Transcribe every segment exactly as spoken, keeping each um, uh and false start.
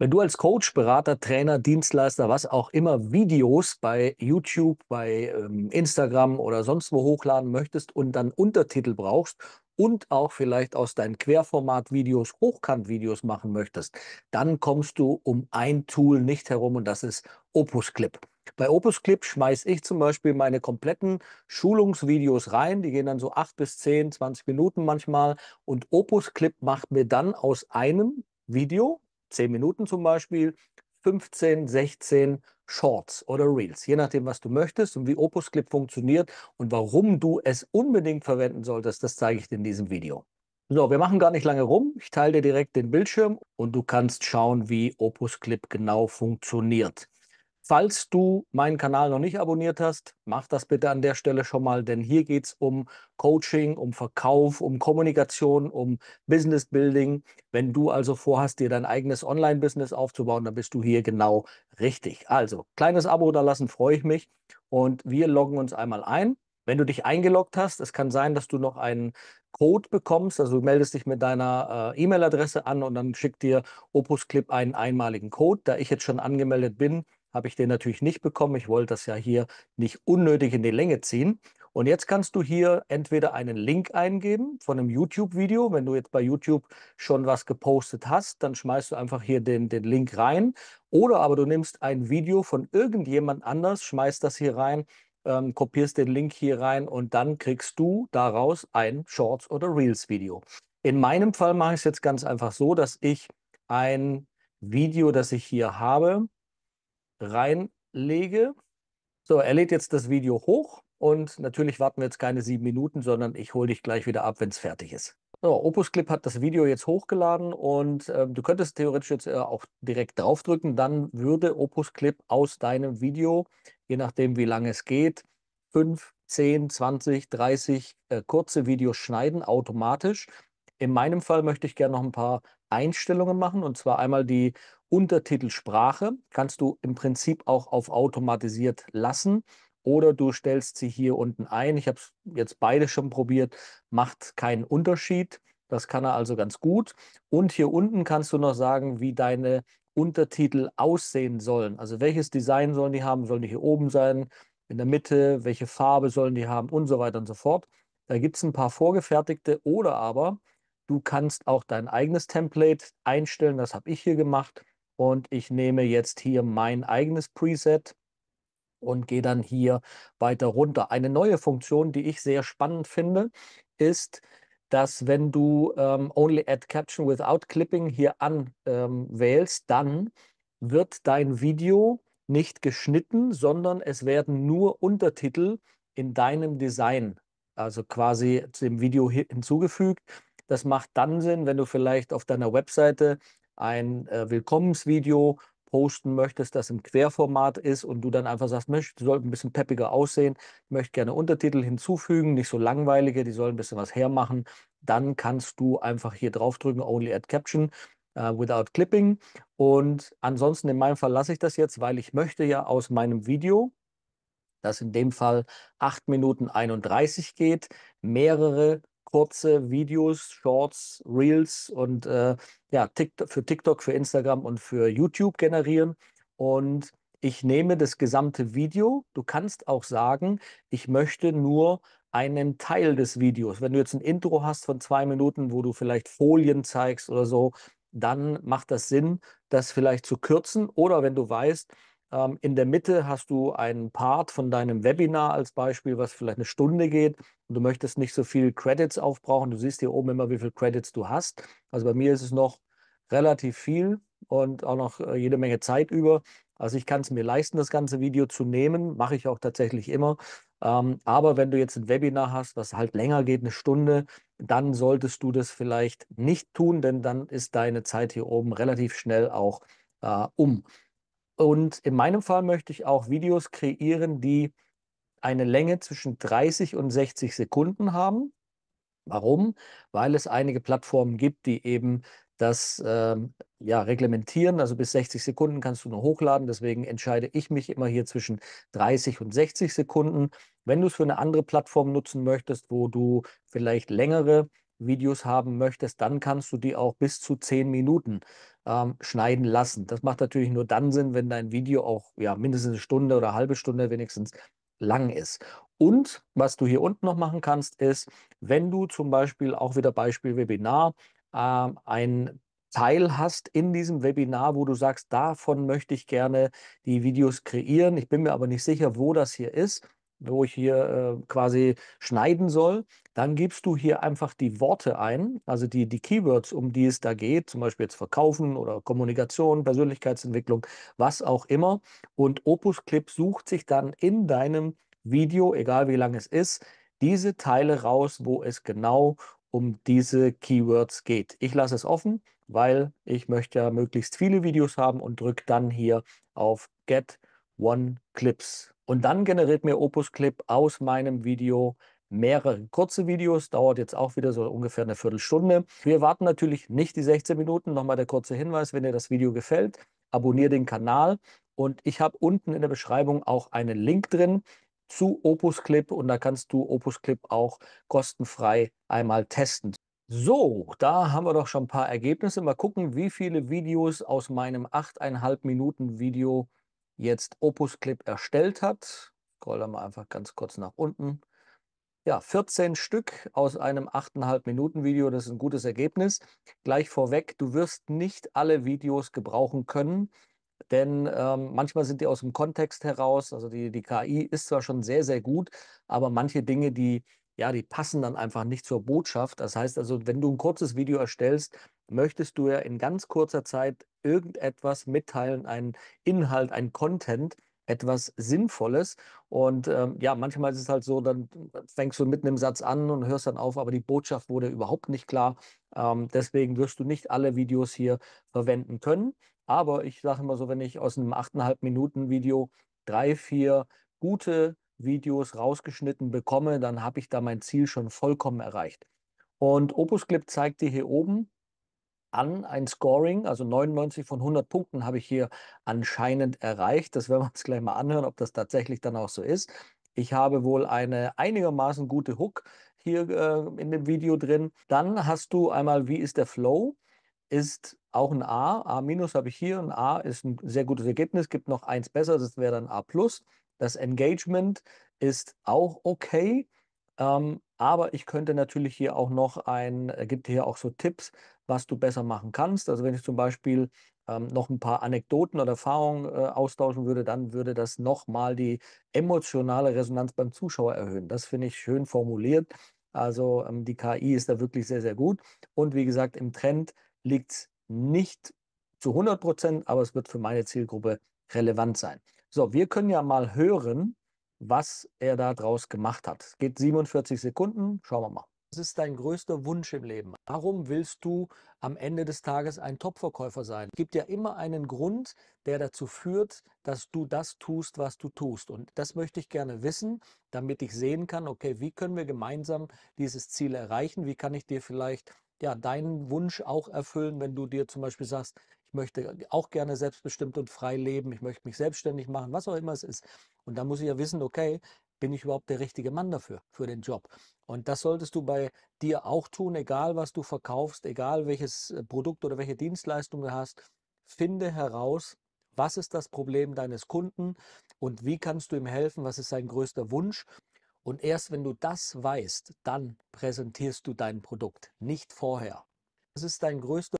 Wenn du als Coach, Berater, Trainer, Dienstleister, was auch immer, Videos bei YouTube, bei ähm, Instagram oder sonst wo hochladen möchtest und dann Untertitel brauchst und auch vielleicht aus deinen Querformat-Videos Hochkant-Videos machen möchtest, dann kommst du um ein Tool nicht herum und das ist Opus Clip. Bei Opus Clip schmeiße ich zum Beispiel meine kompletten Schulungsvideos rein. Die gehen dann so acht bis zehn, zwanzig Minuten manchmal. Und Opus Clip macht mir dann aus einem Video, zehn Minuten zum Beispiel, fünfzehn, sechzehn Shorts oder Reels, je nachdem, was du möchtest und wie Opus Clip funktioniert und warum du es unbedingt verwenden solltest, das zeige ich dir in diesem Video. So, wir machen gar nicht lange rum. Ich teile dir direkt den Bildschirm und du kannst schauen, wie Opus Clip genau funktioniert. Falls du meinen Kanal noch nicht abonniert hast, mach das bitte an der Stelle schon mal, denn hier geht es um Coaching, um Verkauf, um Kommunikation, um Business Building. Wenn du also vorhast, dir dein eigenes Online-Business aufzubauen, dann bist du hier genau richtig. Also, kleines Abo da lassen, freue ich mich und wir loggen uns einmal ein. Wenn du dich eingeloggt hast, es kann sein, dass du noch einen Code bekommst, also du meldest dich mit deiner äh, E-Mail-Adresse an und dann schickt dir Opus Clip einen einmaligen Code. Da ich jetzt schon angemeldet bin, habe ich den natürlich nicht bekommen. Ich wollte das ja hier nicht unnötig in die Länge ziehen. Und jetzt kannst du hier entweder einen Link eingeben von einem YouTube-Video. Wenn du jetzt bei YouTube schon was gepostet hast, dann schmeißt du einfach hier den, den Link rein. Oder aber du nimmst ein Video von irgendjemand anders, schmeißt das hier rein, ähm, kopierst den Link hier rein und dann kriegst du daraus ein Shorts- oder Reels-Video. In meinem Fall mache ich es jetzt ganz einfach so, dass ich ein Video, das ich hier habe, reinlege. So, er lädt jetzt das Video hoch und natürlich warten wir jetzt keine sieben Minuten, sondern ich hole dich gleich wieder ab, wenn es fertig ist. So, Opus Clip hat das Video jetzt hochgeladen und äh, du könntest theoretisch jetzt äh, auch direkt draufdrücken, dann würde Opus Clip aus deinem Video, je nachdem wie lange es geht, fünf, zehn, zwanzig, dreißig äh, kurze Videos schneiden, automatisch. In meinem Fall möchte ich gerne noch ein paar Einstellungen machen und zwar einmal die Untertitelsprache kannst du im Prinzip auch auf automatisiert lassen oder du stellst sie hier unten ein. Ich habe es jetzt beide schon probiert, macht keinen Unterschied. Das kann er also ganz gut. Und hier unten kannst du noch sagen, wie deine Untertitel aussehen sollen. Also welches Design sollen die haben? Sollen die hier oben sein? In der Mitte? Welche Farbe sollen die haben? Und so weiter und so fort. Da gibt es ein paar vorgefertigte oder aber du kannst auch dein eigenes Template einstellen. Das habe ich hier gemacht. Und ich nehme jetzt hier mein eigenes Preset und gehe dann hier weiter runter. Eine neue Funktion, die ich sehr spannend finde, ist, dass wenn du ähm, Only Add Caption Without Clipping hier anwählst, ähm, dann wird dein Video nicht geschnitten, sondern es werden nur Untertitel in deinem Design, also quasi dem Video hinzugefügt. Das macht dann Sinn, wenn du vielleicht auf deiner Webseite ein äh, Willkommensvideo posten möchtest, das im Querformat ist und du dann einfach sagst, Mensch, die sollten ein bisschen peppiger aussehen, ich möchte gerne Untertitel hinzufügen, nicht so langweilige, die sollen ein bisschen was hermachen, dann kannst du einfach hier draufdrücken, Only Add Caption uh, Without Clipping und ansonsten in meinem Fall lasse ich das jetzt, weil ich möchte ja aus meinem Video, das in dem Fall acht Minuten einunddreißig geht, mehrere kurze Videos, Shorts, Reels und äh, ja, TikTok, für TikTok, für Instagram und für YouTube generieren. Und ich nehme das gesamte Video. Du kannst auch sagen, ich möchte nur einen Teil des Videos. Wenn du jetzt ein Intro hast von zwei Minuten, wo du vielleicht Folien zeigst oder so, dann macht das Sinn, das vielleicht zu kürzen. Oder wenn du weißt, ähm, in der Mitte hast du einen Part von deinem Webinar als Beispiel, was vielleicht eine Stunde geht, du möchtest nicht so viel Credits aufbrauchen. Du siehst hier oben immer, wie viel Credits du hast. Also bei mir ist es noch relativ viel und auch noch jede Menge Zeit über. Also ich kann es mir leisten, das ganze Video zu nehmen. Mache ich auch tatsächlich immer. Ähm, aber wenn du jetzt ein Webinar hast, was halt länger geht, eine Stunde, dann solltest du das vielleicht nicht tun, denn dann ist deine Zeit hier oben relativ schnell auch äh, um. Und in meinem Fall möchte ich auch Videos kreieren, die eine Länge zwischen dreißig und sechzig Sekunden haben. Warum? Weil es einige Plattformen gibt, die eben das ähm, ja, reglementieren. Also bis sechzig Sekunden kannst du nur hochladen. Deswegen entscheide ich mich immer hier zwischen dreißig und sechzig Sekunden. Wenn du es für eine andere Plattform nutzen möchtest, wo du vielleicht längere Videos haben möchtest, dann kannst du die auch bis zu zehn Minuten ähm, schneiden lassen. Das macht natürlich nur dann Sinn, wenn dein Video auch ja, mindestens eine Stunde oder eine halbe Stunde wenigstens lang ist. Und was du hier unten noch machen kannst, ist, wenn du zum Beispiel auch wieder Beispiel Webinar äh, ein Teil hast in diesem Webinar, wo du sagst, davon möchte ich gerne die Videos kreieren. Ich bin mir aber nicht sicher, wo das hier ist, wo ich hier äh, quasi schneiden soll. Dann gibst du hier einfach die Worte ein, also die, die Keywords, um die es da geht, zum Beispiel jetzt Verkaufen oder Kommunikation, Persönlichkeitsentwicklung, was auch immer. Und Opus Clip sucht sich dann in deinem Video, egal wie lang es ist, diese Teile raus, wo es genau um diese Keywords geht. Ich lasse es offen, weil ich möchte ja möglichst viele Videos haben und drücke dann hier auf Get One Clips. Und dann generiert mir Opus Clip aus meinem Video mehrere kurze Videos, dauert jetzt auch wieder so ungefähr eine Viertelstunde. Wir warten natürlich nicht die sechzehn Minuten. Nochmal der kurze Hinweis, wenn dir das Video gefällt, abonniere den Kanal. Und ich habe unten in der Beschreibung auch einen Link drin zu Opus Clip. Und da kannst du Opus Clip auch kostenfrei einmal testen. So, da haben wir doch schon ein paar Ergebnisse. Mal gucken, wie viele Videos aus meinem achteinhalb Minuten Video jetzt Opus Clip erstellt hat. Scroll da mal einfach ganz kurz nach unten. Ja, vierzehn Stück aus einem achteinhalb Minuten Video, das ist ein gutes Ergebnis. Gleich vorweg, du wirst nicht alle Videos gebrauchen können, denn ähm, manchmal sind die aus dem Kontext heraus. Also die, die K I ist zwar schon sehr, sehr gut, aber manche Dinge, die... ja, die passen dann einfach nicht zur Botschaft. Das heißt also, wenn du ein kurzes Video erstellst, möchtest du ja in ganz kurzer Zeit irgendetwas mitteilen, einen Inhalt, einen Content, etwas Sinnvolles. Und ähm, ja, manchmal ist es halt so, dann fängst du mitten im Satz an und hörst dann auf, aber die Botschaft wurde überhaupt nicht klar. Ähm, deswegen wirst du nicht alle Videos hier verwenden können. Aber ich sage immer so, wenn ich aus einem achteinhalb Minuten Video drei, vier gute Videos rausgeschnitten bekomme, dann habe ich da mein Ziel schon vollkommen erreicht. Und Opus Clip zeigt dir hier oben an ein Scoring, also neunundneunzig von hundert Punkten habe ich hier anscheinend erreicht. Das werden wir uns gleich mal anhören, ob das tatsächlich dann auch so ist. Ich habe wohl eine einigermaßen gute Hook hier äh, in dem Video drin. Dann hast du einmal, wie ist der Flow? Ist auch ein A, A- habe ich hier, ein A ist ein sehr gutes Ergebnis, gibt noch eins besser, das wäre dann A plus. Das Engagement ist auch okay, ähm, aber ich könnte natürlich hier auch noch ein, äh, gibt hier auch so Tipps, was du besser machen kannst. Also wenn ich zum Beispiel ähm, noch ein paar Anekdoten oder Erfahrungen äh, austauschen würde, dann würde das nochmal die emotionale Resonanz beim Zuschauer erhöhen. Das finde ich schön formuliert. Also ähm, die K I ist da wirklich sehr, sehr gut. Und wie gesagt, im Trend liegt es nicht zu hundert Prozent, aber es wird für meine Zielgruppe relevant sein. So, wir können ja mal hören, was er da draus gemacht hat. Es geht siebenundvierzig Sekunden, schauen wir mal. Was ist dein größter Wunsch im Leben? Warum willst du am Ende des Tages ein Top-Verkäufer sein? Es gibt ja immer einen Grund, der dazu führt, dass du das tust, was du tust. Und das möchte ich gerne wissen, damit ich sehen kann, okay, wie können wir gemeinsam dieses Ziel erreichen? Wie kann ich dir vielleicht ja, deinen Wunsch auch erfüllen, wenn du dir zum Beispiel sagst, ich möchte auch gerne selbstbestimmt und frei leben, ich möchte mich selbstständig machen, was auch immer es ist. Und da muss ich ja wissen, okay, bin ich überhaupt der richtige Mann dafür, für den Job? Und das solltest du bei dir auch tun, egal was du verkaufst, egal welches Produkt oder welche Dienstleistung du hast, finde heraus, was ist das Problem deines Kunden und wie kannst du ihm helfen, was ist sein größter Wunsch? Und erst wenn du das weißt, dann präsentierst du dein Produkt, nicht vorher. Das ist dein größter...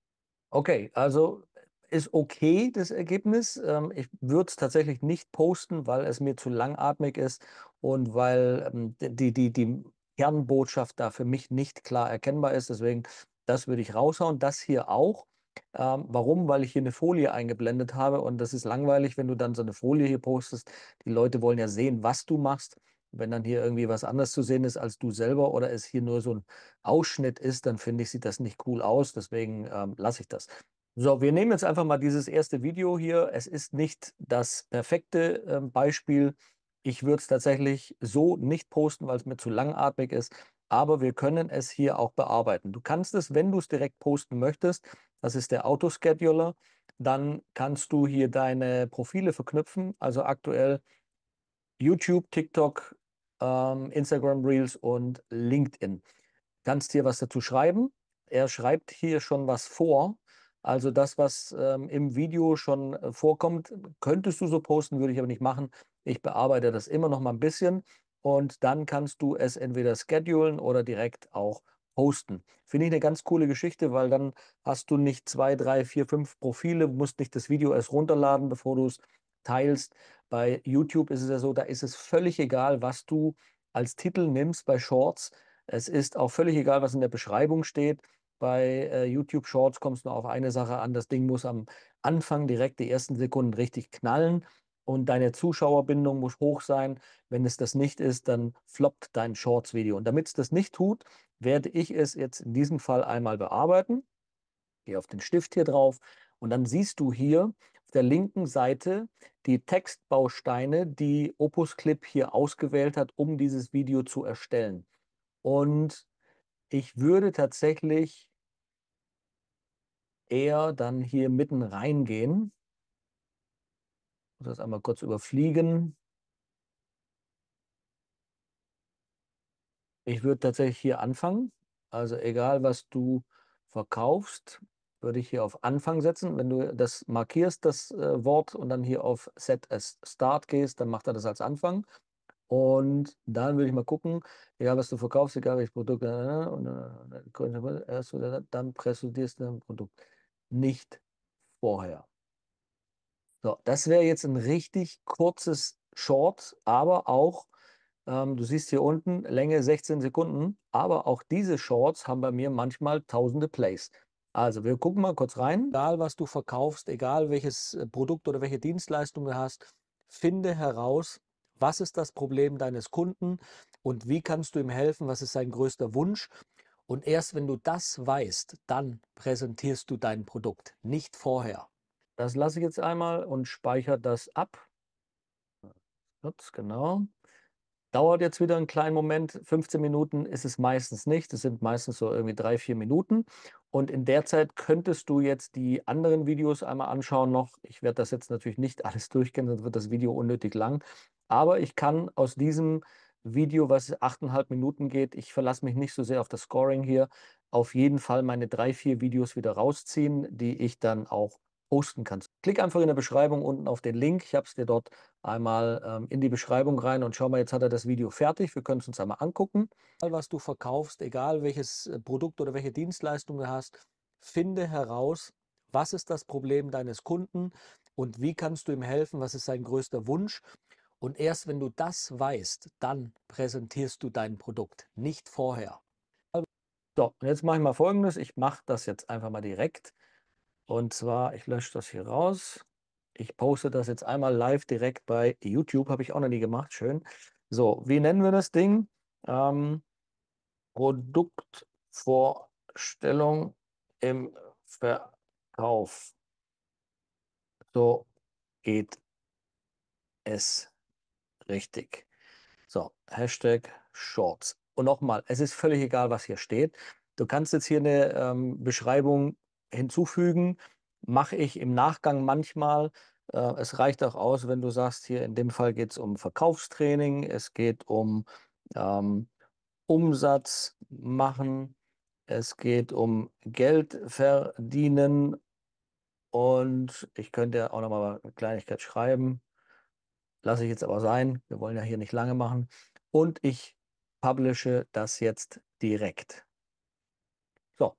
Okay, also... ist okay, das Ergebnis. Ich würde es tatsächlich nicht posten, weil es mir zu langatmig ist und weil die, die, die Kernbotschaft da für mich nicht klar erkennbar ist. Deswegen, das würde ich raushauen. Das hier auch. Warum? Weil ich hier eine Folie eingeblendet habe und das ist langweilig, wenn du dann so eine Folie hier postest. Die Leute wollen ja sehen, was du machst. Wenn dann hier irgendwie was anderes zu sehen ist als du selber oder es hier nur so ein Ausschnitt ist, dann finde ich, sieht das nicht cool aus. Deswegen ähm, lasse ich das. So, wir nehmen jetzt einfach mal dieses erste Video hier. Es ist nicht das perfekte äh, Beispiel. Ich würde es tatsächlich so nicht posten, weil es mir zu langatmig ist. Aber wir können es hier auch bearbeiten. Du kannst es, wenn du es direkt posten möchtest, das ist der Auto-Scheduler, dann kannst du hier deine Profile verknüpfen. Also aktuell YouTube, TikTok, ähm, Instagram Reels und LinkedIn. kannst hier was dazu schreiben. Er schreibt hier schon was vor. Also das, was ähm, im Video schon äh, vorkommt, könntest du so posten, würde ich aber nicht machen. Ich bearbeite das immer noch mal ein bisschen und dann kannst du es entweder schedulen oder direkt auch posten. Finde ich eine ganz coole Geschichte, weil dann hast du nicht zwei, drei, vier, fünf Profile, musst nicht das Video erst runterladen, bevor du es teilst. Bei YouTube ist es ja so, da ist es völlig egal, was du als Titel nimmst bei Shorts. Es ist auch völlig egal, was in der Beschreibung steht. Bei äh, YouTube Shorts kommst du nur auf eine Sache an. Das Ding muss am Anfang direkt die ersten Sekunden richtig knallen und deine Zuschauerbindung muss hoch sein. Wenn es das nicht ist, dann floppt dein Shorts-Video. Und damit es das nicht tut, werde ich es jetzt in diesem Fall einmal bearbeiten. Gehe auf den Stift hier drauf und dann siehst du hier auf der linken Seite die Textbausteine, die Opus Clip hier ausgewählt hat, um dieses Video zu erstellen. Und ich würde tatsächlich eher dann hier mitten reingehen. Ich muss das einmal kurz überfliegen. Ich würde tatsächlich hier anfangen. Also egal, was du verkaufst, würde ich hier auf Anfang setzen. Wenn du das markierst, das äh, Wort, und dann hier auf Set as Start gehst, dann macht er das als Anfang. Und dann würde ich mal gucken, egal was du verkaufst, egal welches Produkt, dann präsentierst du dein Produkt nicht vorher. So, das wäre jetzt ein richtig kurzes Short, aber auch, ähm, du siehst hier unten, Länge sechzehn Sekunden, aber auch diese Shorts haben bei mir manchmal tausende Plays. Also wir gucken mal kurz rein. Egal was du verkaufst, egal welches Produkt oder welche Dienstleistung du hast, finde heraus, was ist das Problem deines Kunden und wie kannst du ihm helfen? Was ist sein größter Wunsch? Und erst wenn du das weißt, dann präsentierst du dein Produkt, nicht vorher. Das lasse ich jetzt einmal und speichere das ab. Ups, genau. Dauert jetzt wieder einen kleinen Moment. fünfzehn Minuten ist es meistens nicht. Es sind meistens so irgendwie drei, vier Minuten. Und in der Zeit könntest du jetzt die anderen Videos einmal anschauen noch. Ich werde das jetzt natürlich nicht alles durchgehen, sonst wird das Video unnötig lang. Aber ich kann aus diesem Video, was acht Komma fünf Minuten geht, ich verlasse mich nicht so sehr auf das Scoring hier, auf jeden Fall meine drei, vier Videos wieder rausziehen, die ich dann auch posten kann. Klick einfach in der Beschreibung unten auf den Link. Ich habe es dir dort einmal ähm, in die Beschreibung rein und schau mal, jetzt hat er das Video fertig. Wir können es uns einmal angucken. Egal, was du verkaufst, egal welches Produkt oder welche Dienstleistung du hast, finde heraus, was ist das Problem deines Kunden und wie kannst du ihm helfen, was ist sein größter Wunsch. Und erst wenn du das weißt, dann präsentierst du dein Produkt, nicht vorher. So, und jetzt mache ich mal Folgendes. Ich mache das jetzt einfach mal direkt. Und zwar, ich lösche das hier raus. Ich poste das jetzt einmal live direkt bei YouTube. Habe ich auch noch nie gemacht. Schön. So, wie nennen wir das Ding? Ähm, Produktvorstellung im Verkauf. So geht es. Richtig. So, Hashtag Shorts. Und nochmal, es ist völlig egal, was hier steht. Du kannst jetzt hier eine ähm, Beschreibung hinzufügen. Mache ich im Nachgang manchmal. Äh, es reicht auch aus, wenn du sagst, hier in dem Fall geht es um Verkaufstraining, es geht um ähm, Umsatz machen, es geht um Geld verdienen und ich könnte ja auch nochmal eine Kleinigkeit schreiben. Lasse ich jetzt aber sein. Wir wollen ja hier nicht lange machen. Und ich publische das jetzt direkt. So,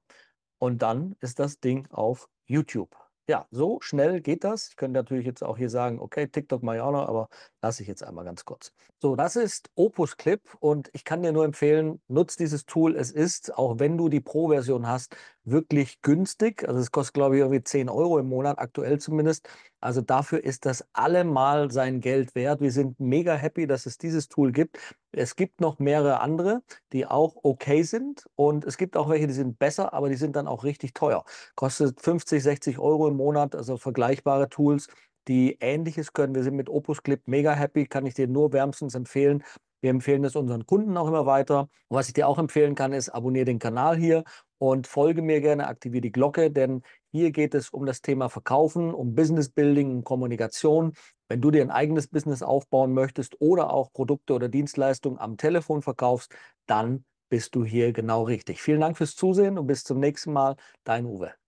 und dann ist das Ding auf YouTube. Ja, so schnell geht das. Ich könnte natürlich jetzt auch hier sagen, okay, TikTok mache ich auch noch, aber lasse ich jetzt einmal ganz kurz. So, das ist Opus Clip und ich kann dir nur empfehlen, nutz dieses Tool. Es ist, auch wenn du die Pro-Version hast, wirklich günstig. Also es kostet, glaube ich, irgendwie zehn Euro im Monat, aktuell zumindest. Also dafür ist das allemal sein Geld wert. Wir sind mega happy, dass es dieses Tool gibt. Es gibt noch mehrere andere, die auch okay sind und es gibt auch welche, die sind besser, aber die sind dann auch richtig teuer. Kostet fünfzig, sechzig Euro im Monat, also vergleichbare Tools, die Ähnliches können. Wir sind mit Opus Clip mega happy, kann ich dir nur wärmstens empfehlen. Wir empfehlen das unseren Kunden auch immer weiter. Und was ich dir auch empfehlen kann, ist, abonniere den Kanal hier und folge mir gerne, aktiviere die Glocke, denn hier geht es um das Thema Verkaufen, um Business Building, um Kommunikation. Wenn du dir ein eigenes Business aufbauen möchtest oder auch Produkte oder Dienstleistungen am Telefon verkaufst, dann bist du hier genau richtig. Vielen Dank fürs Zusehen und bis zum nächsten Mal. Dein Uwe.